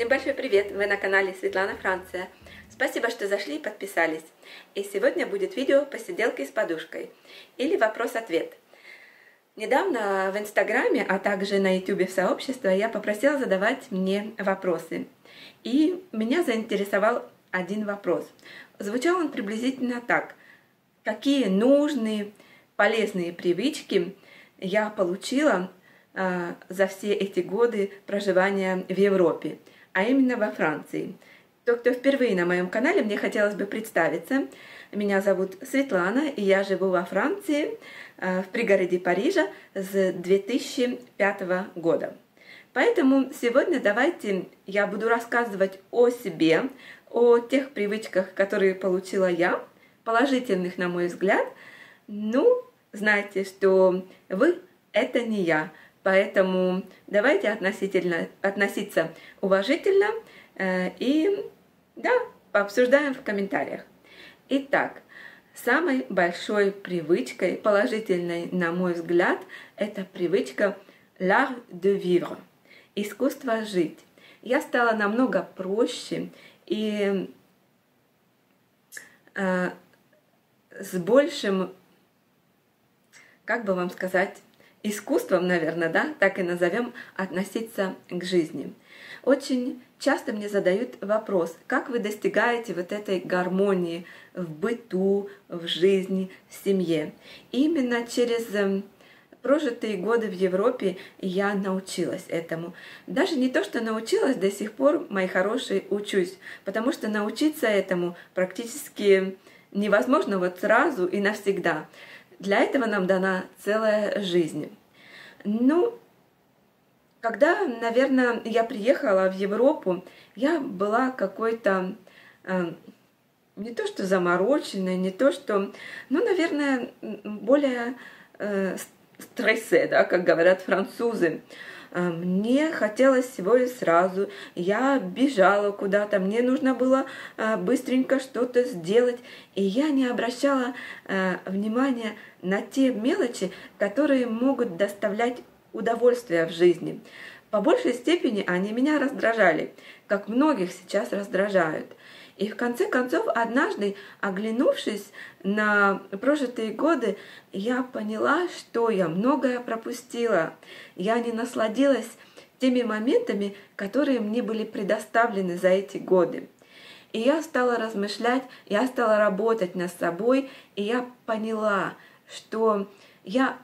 Всем большой привет! Вы на канале Светлана Франция. Спасибо, что зашли и подписались. И сегодня будет видео «Посиделки с подушкой» или «Вопрос-ответ». Недавно в Инстаграме, а также на Ютубе в сообществе я попросила задавать мне вопросы. И меня заинтересовал один вопрос. Звучал он приблизительно так. Какие нужные, полезные привычки я получила за все эти годы проживания в Европе, а именно во Франции? То, кто впервые на моем канале, мне хотелось бы представиться. Меня зовут Светлана, и я живу во Франции, в пригороде Парижа с 2005 года. Поэтому сегодня давайте я буду рассказывать о себе, о тех привычках, которые получила я, положительных, на мой взгляд. Ну, знаете, что вы – это не я. Поэтому давайте относиться уважительно и, да, пообсуждаем в комментариях. Итак, самой большой привычкой, положительной, на мой взгляд, это привычка l'art de vivre, искусство жить. Я стала намного проще и с большим, как бы вам сказать, искусством, наверное, да, так и назовем, относиться к жизни. Очень часто мне задают вопрос, как вы достигаете вот этой гармонии в быту, в жизни, в семье. И именно через прожитые годы в Европе я научилась этому. Даже не то, что научилась, до сих пор, мои хорошие, учусь, потому что научиться этому практически невозможно вот сразу и навсегда. Для этого нам дана целая жизнь. Ну, когда, наверное, я приехала в Европу, я была какой-то не то что замороченной, не то что, ну, наверное, более стрессовой, да, как говорят французы. Мне хотелось всего и сразу, я бежала куда-то, мне нужно было быстренько что-то сделать, и я не обращала внимания на те мелочи, которые могут доставлять удовольствие в жизни. По большей степени они меня раздражали, как многих сейчас раздражают. И в конце концов, однажды, оглянувшись на прожитые годы, я поняла, что я многое пропустила. Я не насладилась теми моментами, которые мне были предоставлены за эти годы. И я стала размышлять, я стала работать над собой, и я поняла, что я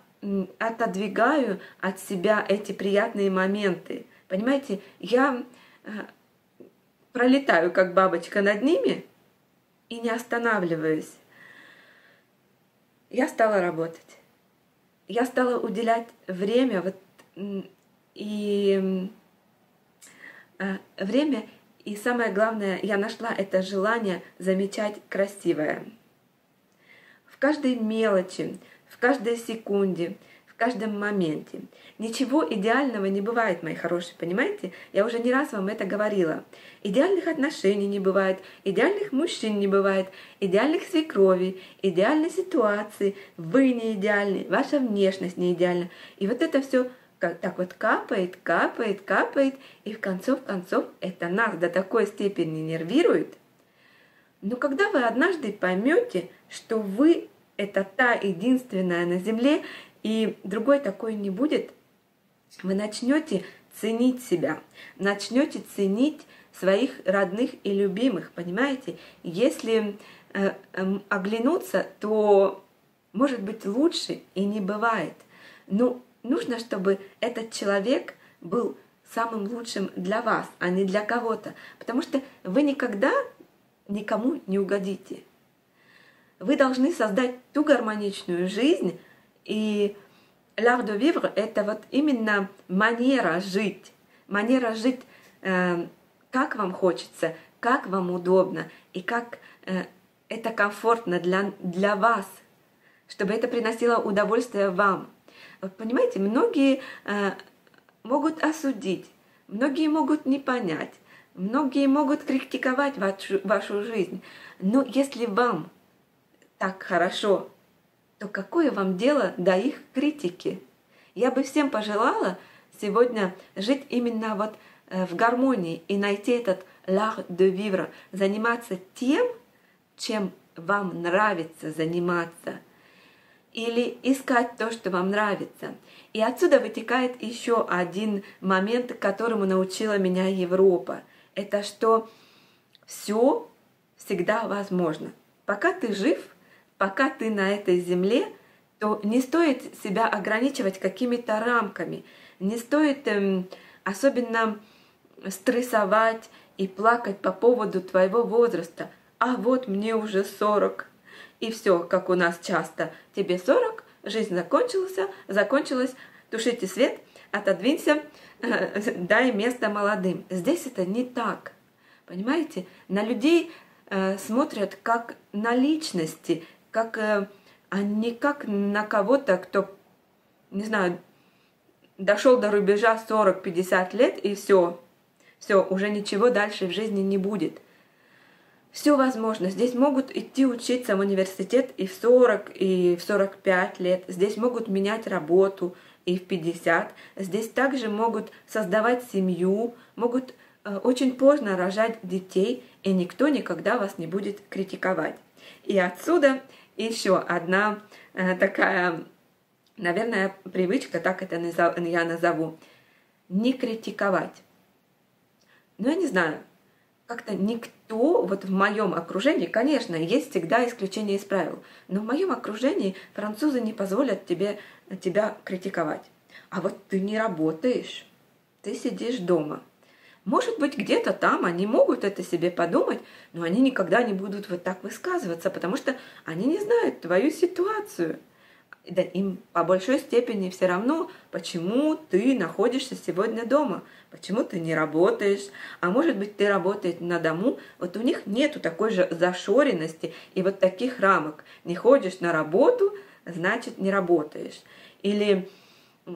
отодвигаю от себя эти приятные моменты. Понимаете, я пролетаю, как бабочка, над ними и не останавливаюсь. Я стала работать. Я стала уделять время, и самое главное, я нашла это желание замечать красивое. В каждой мелочи, в каждой секунде, в каждом моменте. Ничего идеального не бывает, мои хорошие, понимаете? Я уже не раз вам это говорила. Идеальных отношений не бывает, идеальных мужчин не бывает, идеальных свекровей, идеальной ситуации. Вы не идеальны, ваша внешность не идеальна. И вот это все так вот капает, капает, капает, и в конце концов это нас до такой степени нервирует. Но когда вы однажды поймете, что вы – это та единственная на земле, и другой такой не будет, вы начнете ценить себя, начнете ценить своих родных и любимых, понимаете? Если оглянуться, то, может быть, лучше и не бывает. Но нужно, чтобы этот человек был самым лучшим для вас, а не для кого-то, потому что вы никогда никому не угодите. Вы должны создать ту гармоничную жизнь. И l'art de vivre – это вот именно манера жить, как вам хочется, как вам удобно и как это комфортно для вас, чтобы это приносило удовольствие вам. Вы понимаете, многие могут осудить, многие могут не понять, многие могут критиковать вашу жизнь, но если вам так хорошо, то какое вам дело до их критики? Я бы всем пожелала сегодня жить именно вот в гармонии и найти этот l'art de vivre, заниматься тем, чем вам нравится заниматься, или искать то, что вам нравится. И отсюда вытекает еще один момент, которому научила меня Европа. Это что все всегда возможно. Пока ты жив, пока ты на этой земле, то не стоит себя ограничивать какими-то рамками, не стоит особенно стрессовать и плакать по поводу твоего возраста. А вот мне уже 40. И все, как у нас часто. Тебе 40, жизнь закончилась, тушите свет, отодвинься, дай место молодым. Здесь это не так. Понимаете? На людей смотрят как на личности, как, а не как на кого-то, кто, не знаю, дошел до рубежа 40-50 лет и все. Все, уже ничего дальше в жизни не будет. Все возможно. Здесь могут идти учиться в университет и в 40, и в 45 лет. Здесь могут менять работу и в 50. Здесь также могут создавать семью, могут очень поздно рожать детей, и никто никогда вас не будет критиковать. И отсюда еще одна такая, наверное, привычка, так это я назову, не критиковать. Но я не знаю, как-то никто, вот в моем окружении, конечно, есть всегда исключение из правил, но в моем окружении французы не позволят тебя критиковать. А вот ты не работаешь, ты сидишь дома. Может быть, где-то там они могут это себе подумать, но они никогда не будут вот так высказываться, потому что они не знают твою ситуацию. Да, им по большой степени все равно, почему ты находишься сегодня дома, почему ты не работаешь, а может быть ты работаешь на дому, вот у них нету такой же зашоренности и вот таких рамок. Не ходишь на работу, значит не работаешь. Или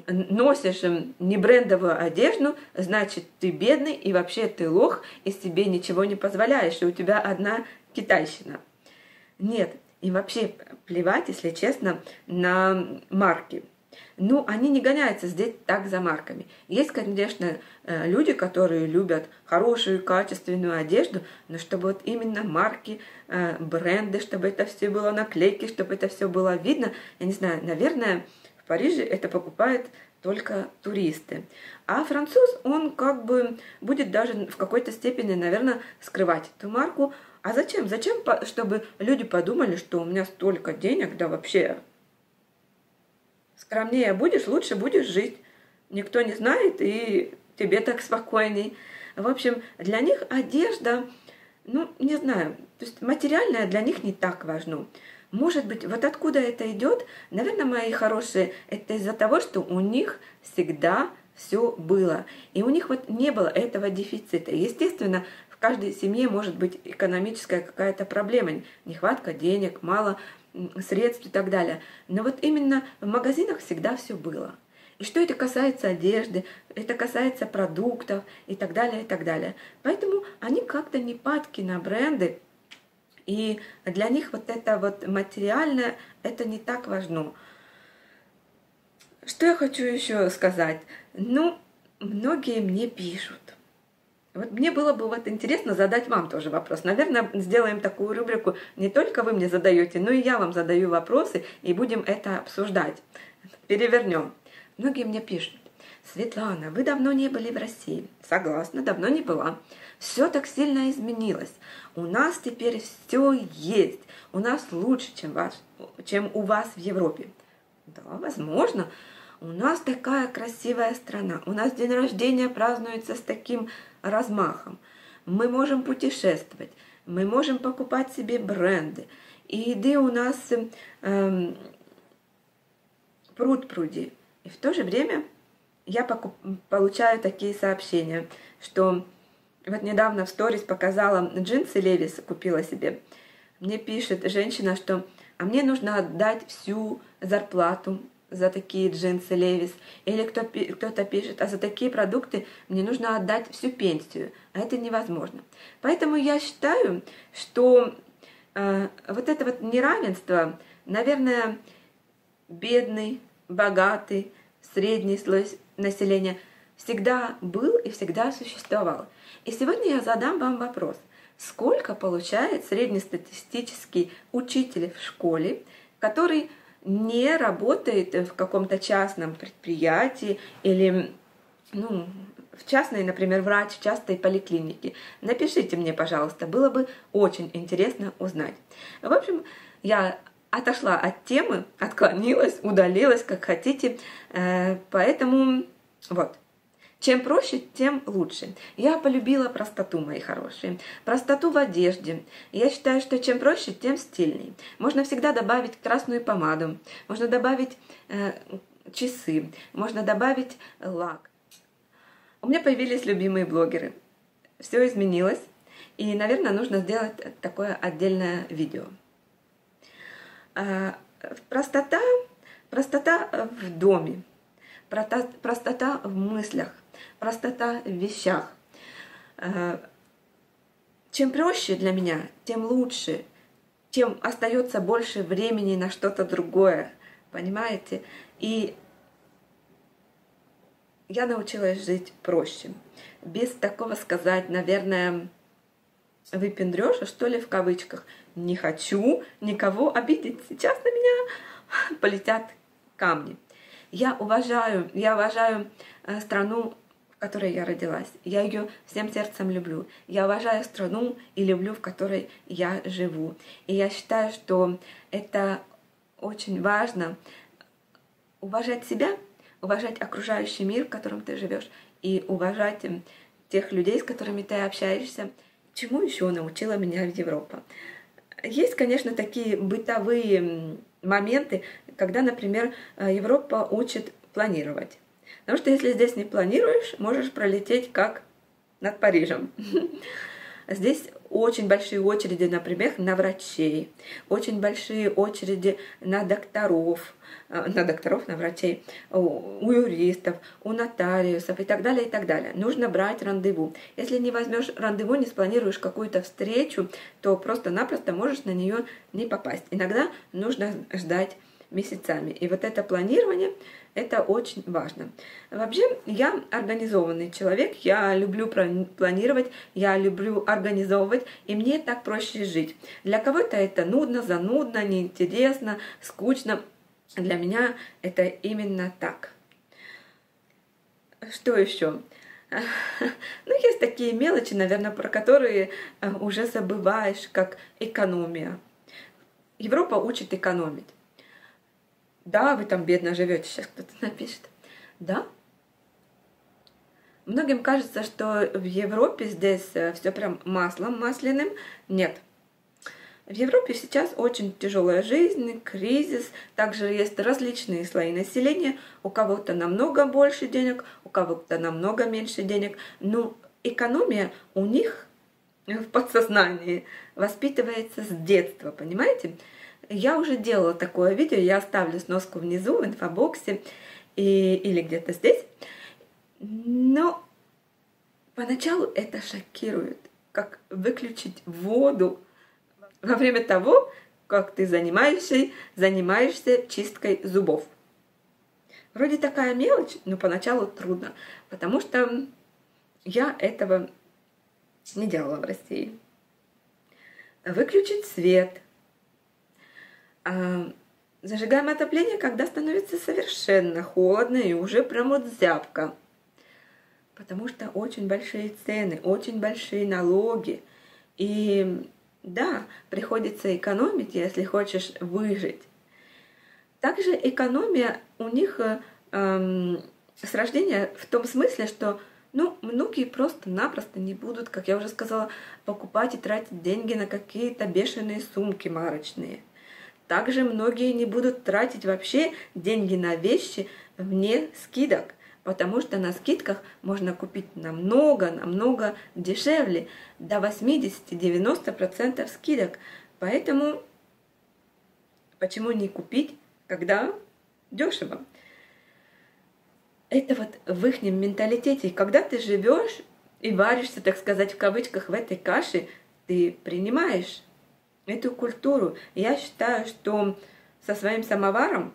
носишь не брендовую одежду, значит ты бедный и вообще ты лох, и себе ничего не позволяешь, и у тебя одна китайщина. Нет. И вообще плевать, если честно, на марки. Ну, они не гоняются здесь так за марками. Есть, конечно, люди, которые любят хорошую, качественную одежду, но чтобы вот именно марки, бренды, чтобы это все было наклейки, чтобы это все было видно, я не знаю, наверное, в Париже это покупают только туристы. А француз, он как бы будет даже в какой-то степени, наверное, скрывать эту марку. А зачем? Зачем, чтобы люди подумали, что у меня столько денег, да вообще скромнее будешь, лучше будешь жить. Никто не знает, и тебе так спокойней. В общем, для них одежда, ну, не знаю, то есть материальное для них не так важно. Может быть, вот откуда это идет, наверное, мои хорошие, это из-за того, что у них всегда все было. И у них вот не было этого дефицита. Естественно, в каждой семье может быть экономическая какая-то проблема, нехватка денег, мало средств и так далее. Но вот именно в магазинах всегда все было. И что это касается одежды, это касается продуктов и так далее, и так далее. Поэтому они как-то не падки на бренды, и для них вот это вот материальное, это не так важно. Что я хочу еще сказать? Ну, многие мне пишут. Вот мне было бы вот интересно задать вам тоже вопрос. Наверное, сделаем такую рубрику, не только вы мне задаете, но и я вам задаю вопросы, и будем это обсуждать. Перевернем. Многие мне пишут: Светлана, вы давно не были в России. Согласна, давно не была. Все так сильно изменилось. У нас теперь все есть. У нас лучше, чем у вас в Европе. Да, возможно. У нас такая красивая страна. У нас день рождения празднуется с таким размахом. Мы можем путешествовать, мы можем покупать себе бренды. И еды у нас пруд-пруди. И в то же время я получаю такие сообщения, что вот недавно в сторис показала джинсы Левис, купила себе. Мне пишет женщина, что «а мне нужно отдать всю зарплату за такие джинсы Левис», или кто-то пишет: а за такие продукты мне нужно отдать всю пенсию, а это невозможно. Поэтому я считаю, что вот это вот неравенство, наверное, бедный, богатый, средний слой населения, всегда был и всегда существовал. И сегодня я задам вам вопрос. Сколько получает среднестатистический учитель в школе, который не работает в каком-то частном предприятии или, в частной, например, врач в частной поликлинике? Напишите мне, пожалуйста, было бы очень интересно узнать. В общем, я отошла от темы, отклонилась, удалилась, как хотите, поэтому вот. Чем проще, тем лучше. Я полюбила простоту, мои хорошие. Простоту в одежде. Я считаю, что чем проще, тем стильней. Можно всегда добавить красную помаду, можно добавить часы, можно добавить лак. У меня появились любимые блогеры. Все изменилось. И, наверное, нужно сделать такое отдельное видео. Простота, простота в доме, простота в мыслях. Простота в вещах. Чем проще для меня, тем лучше, тем остается больше времени на что-то другое, понимаете? И я научилась жить проще. Без такого сказать, наверное, выпендрёжа, что ли, в кавычках. Не хочу никого обидеть. Сейчас на меня полетят камни. Я уважаю страну, в которой я родилась. Я ее всем сердцем люблю. Я уважаю страну и люблю, в которой я живу. И я считаю, что это очень важно — уважать себя, уважать окружающий мир, в котором ты живешь, и уважать тех людей, с которыми ты общаешься. Чему еще научила меня Европа? Есть, конечно, такие бытовые моменты, когда, например, Европа учит планировать. Потому что если здесь не планируешь, можешь пролететь как над Парижем. Здесь очень большие очереди, например, на врачей, очень большие очереди на врачей, у юристов, у нотариусов и так далее, и так далее. Нужно брать рандеву. Если не возьмешь рандеву, не спланируешь какую-то встречу, то просто-напросто можешь на нее не попасть. Иногда нужно ждать месяцами. И вот это планирование, это очень важно. Вообще, я организованный человек, я люблю планировать, я люблю организовывать, и мне так проще жить. Для кого-то это нудно, занудно, неинтересно, скучно. Для меня это именно так. Что еще? Есть такие мелочи, наверное, про которые уже забываешь, как экономия. Европа учит экономить. Да, вы там бедно живете, сейчас кто-то напишет. Да. Многим кажется, что в Европе здесь все прям маслом масляным. Нет. В Европе сейчас очень тяжелая жизнь, кризис. Также есть различные слои населения. У кого-то намного больше денег, у кого-то намного меньше денег. Но экономия у них в подсознании воспитывается с детства, понимаете? Я уже делала такое видео, я оставлю сноску внизу в инфобоксе или где-то здесь. Но поначалу это шокирует, как выключить воду во время того, как ты занимаешься чисткой зубов. Вроде такая мелочь, но поначалу трудно, потому что я этого не делала в России. Выключить свет. Зажигаем отопление, когда становится совершенно холодно и уже прям вот зябко. Потому что очень большие цены, очень большие налоги. И да, приходится экономить, если хочешь выжить. Также экономия у них с рождения в том смысле, что многие просто-напросто не будут, как я уже сказала, покупать и тратить деньги на какие-то бешеные сумки марочные. Также многие не будут тратить вообще деньги на вещи вне скидок, потому что на скидках можно купить намного дешевле, до 80-90% скидок. Поэтому почему не купить, когда дешево? Это вот в их менталитете. И когда ты живешь и варишься, так сказать, в кавычках, в этой каше, ты принимаешь эту культуру. Я считаю, что со своим самоваром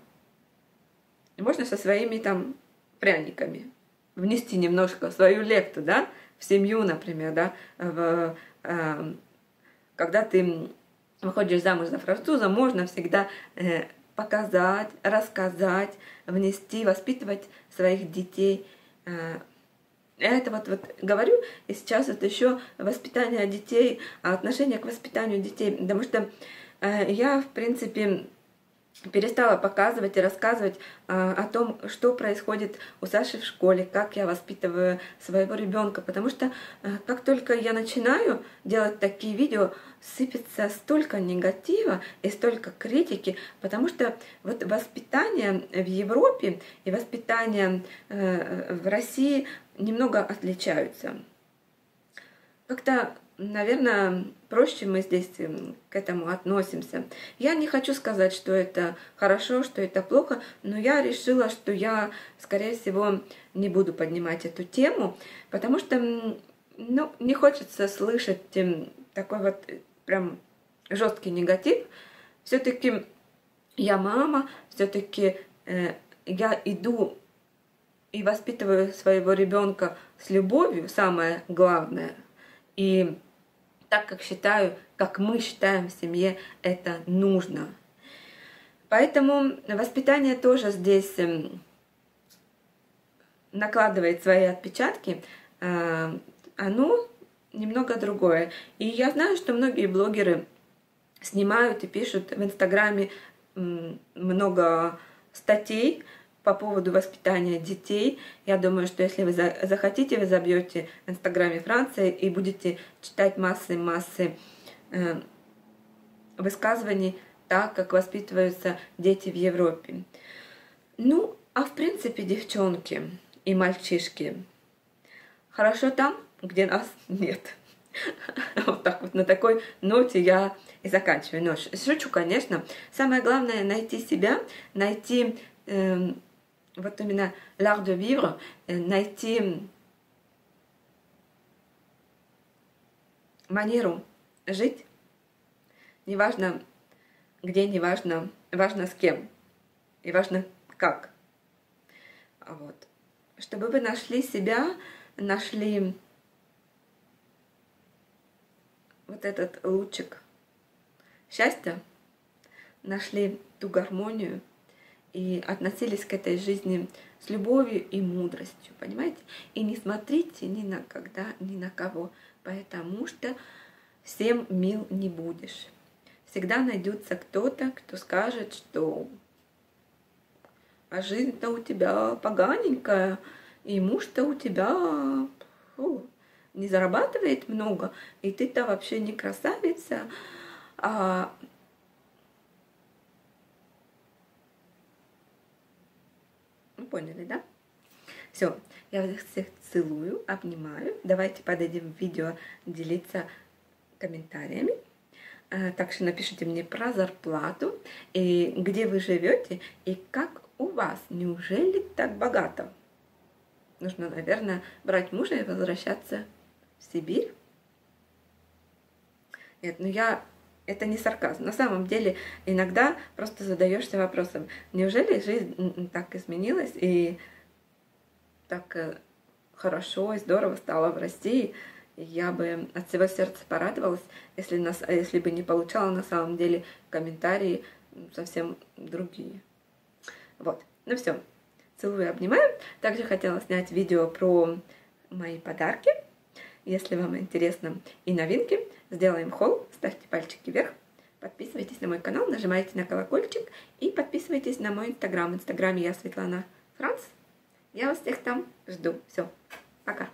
можно со своими там пряниками. внести немножко свою лепту, да, в семью, например, да, когда ты выходишь замуж за француза, можно всегда показать, рассказать, внести, воспитывать своих детей. Это вот говорю, и сейчас это еще воспитание детей, отношение к воспитанию детей, потому что я, в принципе, перестала показывать и рассказывать о том, что происходит у Саши в школе, как я воспитываю своего ребенка, потому что как только я начинаю делать такие видео, сыпется столько негатива и столько критики, потому что вот воспитание в Европе и воспитание в России немного отличаются. Как-то, наверное, проще мы здесь к этому относимся. Я не хочу сказать, что это хорошо, что это плохо, но я решила, что я, скорее всего, не буду поднимать эту тему, потому что, ну, не хочется слышать такой вот прям жесткий негатив. Все-таки я мама, все-таки я иду и воспитываю своего ребенка с любовью, самое главное. И так как считаю, как мы считаем в семье, это нужно. Поэтому воспитание тоже здесь накладывает свои отпечатки. Оно немного другое. И я знаю, что многие блогеры снимают и пишут в Инстаграме много статей по поводу воспитания детей. Я думаю, что если вы захотите, вы забьете в Инстаграме Франции и будете читать массы-массы высказываний, так как воспитываются дети в Европе. Ну, а в принципе, девчонки и мальчишки, хорошо там, где нас нет. Вот так вот, на такой ноте я и заканчиваю ночь. Шучу, конечно. Самое главное — найти себя, найти вот именно l'art de vivre, найти манеру жить, неважно где, неважно, важно с кем и важно как. Вот. Чтобы вы нашли себя, нашли вот этот лучик счастья, нашли ту гармонию и относились к этой жизни с любовью и мудростью, понимаете? И не смотрите ни на когда, ни на кого, потому что всем мил не будешь. Всегда найдется кто-то, кто скажет, что а жизнь-то у тебя поганенькая, и муж-то у тебя не зарабатывает много, и ты-то вообще не красавица, а... Поняли, да? Все, я вас всех целую, обнимаю. Давайте подойдем в видео делиться комментариями. Также напишите мне про зарплату, и где вы живете, и как у вас. Неужели так богато? Нужно, наверное, брать мужа и возвращаться в Сибирь. Нет, ну я... Это не сарказм. На самом деле, иногда просто задаешься вопросом, неужели жизнь так изменилась и так хорошо и здорово стало в России? Я бы от всего сердца порадовалась, если бы не получала на самом деле комментарии совсем другие. Вот. Ну все. Целую и обнимаю. Также хотела снять видео про мои подарки. Если вам интересно и новинки, сделаем холл, ставьте пальчики вверх, подписывайтесь на мой канал, нажимайте на колокольчик и подписывайтесь на мой Инстаграм. В Инстаграме я Светлана Франц. Я вас всех там жду. Все, пока!